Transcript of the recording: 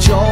joy.